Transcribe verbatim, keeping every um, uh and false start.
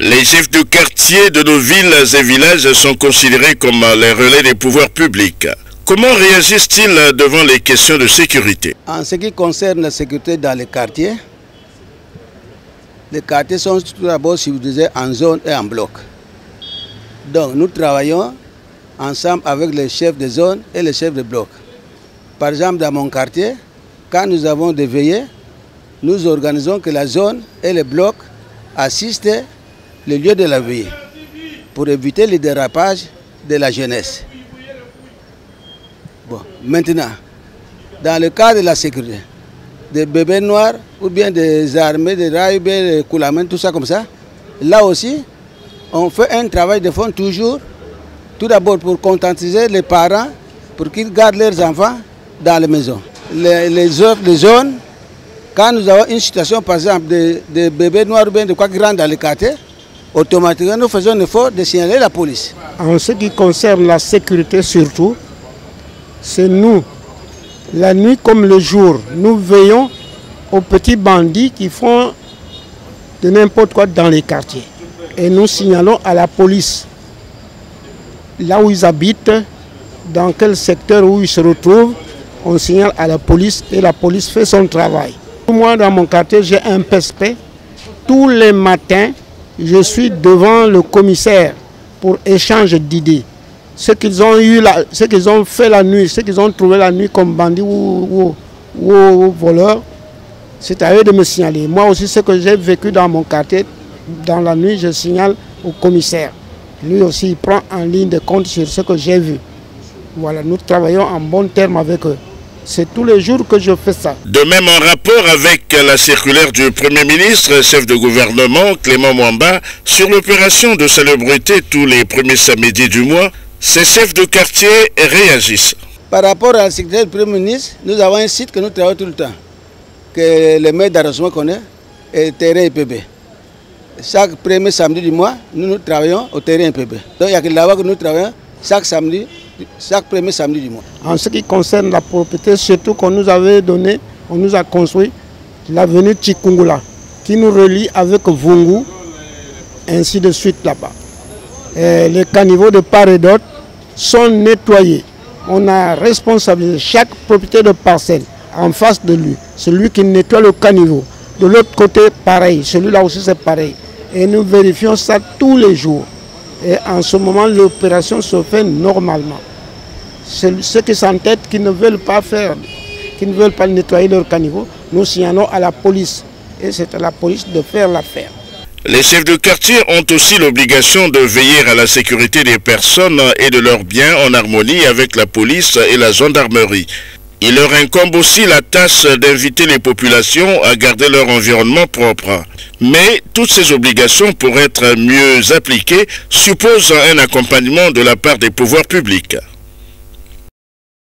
Les chefs de quartier de nos villes et villages sont considérés comme les relais des pouvoirs publics. Comment réagissent-ils devant les questions de sécurité? En ce qui concerne la sécurité dans les quartiers, les quartiers sont tout d'abord subdivisés en zones et en blocs. Donc nous travaillons ensemble avec les chefs de zone et les chefs de bloc. Par exemple, dans mon quartier, quand nous avons des veillées, nous organisons que la zone et les blocs assistent le lieu de la veillée pour éviter le dérapage de la jeunesse. Bon, maintenant, dans le cas de la sécurité, des bébés noirs ou bien des armées, des rails, des coulamènes, tout ça comme ça, là aussi, on fait un travail de fond toujours, tout d'abord pour conscientiser les parents, pour qu'ils gardent leurs enfants dans les maisons. Les, les autres les zones, quand nous avons une situation, par exemple, de, de bébés noirs ou bien de quoi que grand dans le quartier, automatiquement, nous faisons l'effort de signaler la police. En ce qui concerne la sécurité surtout, c'est nous, la nuit comme le jour, nous veillons aux petits bandits qui font de n'importe quoi dans les quartiers. Et nous signalons à la police, là où ils habitent, dans quel secteur où ils se retrouvent, on signale à la police et la police fait son travail. Moi, dans mon quartier, j'ai un P S P. Tous les matins, je suis devant le commissaire pour échange d'idées. Ce qu'ils ont eu, la, ce qu'ils ont fait la nuit, ce qu'ils ont trouvé la nuit comme bandits ou, ou, ou, ou voleurs, c'est à eux de me signaler. Moi aussi, ce que j'ai vécu dans mon quartier, dans la nuit, je signale au commissaire. Lui aussi, il prend en ligne de compte sur ce que j'ai vu. Voilà, nous travaillons en bon terme avec eux. C'est tous les jours que je fais ça. De même, en rapport avec la circulaire du Premier ministre, chef de gouvernement, Clément Mouamba, sur l'opération de salubrité tous les premiers samedis du mois, ces chefs de quartier réagissent. Par rapport à la circulaire du Premier ministre, nous avons un site que nous travaillons tout le temps, que le maire d'arrondissement connaît, et Terrain I P B. Chaque premier samedi du mois, nous, nous travaillons au Terrain I P B. Donc il y a que là-bas que nous travaillons chaque samedi. Chaque premier samedi du mois. En ce qui concerne la propriété, surtout qu'on nous avait donné, on nous a construit l'avenue Tchikungula, qui nous relie avec Vungu, ainsi de suite là-bas. Les caniveaux de part et d'autre sont nettoyés. On a responsabilisé chaque propriété de parcelle en face de lui, celui qui nettoie le caniveau. De l'autre côté, pareil, celui-là aussi c'est pareil. Et nous vérifions ça tous les jours. Et en ce moment, l'opération se fait normalement. Ceux qui s'entêtent, qui ne veulent pas faire, qui ne veulent pas nettoyer leur caniveau, nous signalons à la police. Et c'est à la police de faire l'affaire. Les chefs de quartier ont aussi l'obligation de veiller à la sécurité des personnes et de leurs biens en harmonie avec la police et la gendarmerie. Il leur incombe aussi la tâche d'inviter les populations à garder leur environnement propre. Mais toutes ces obligations, pour être mieux appliquées, supposent un accompagnement de la part des pouvoirs publics.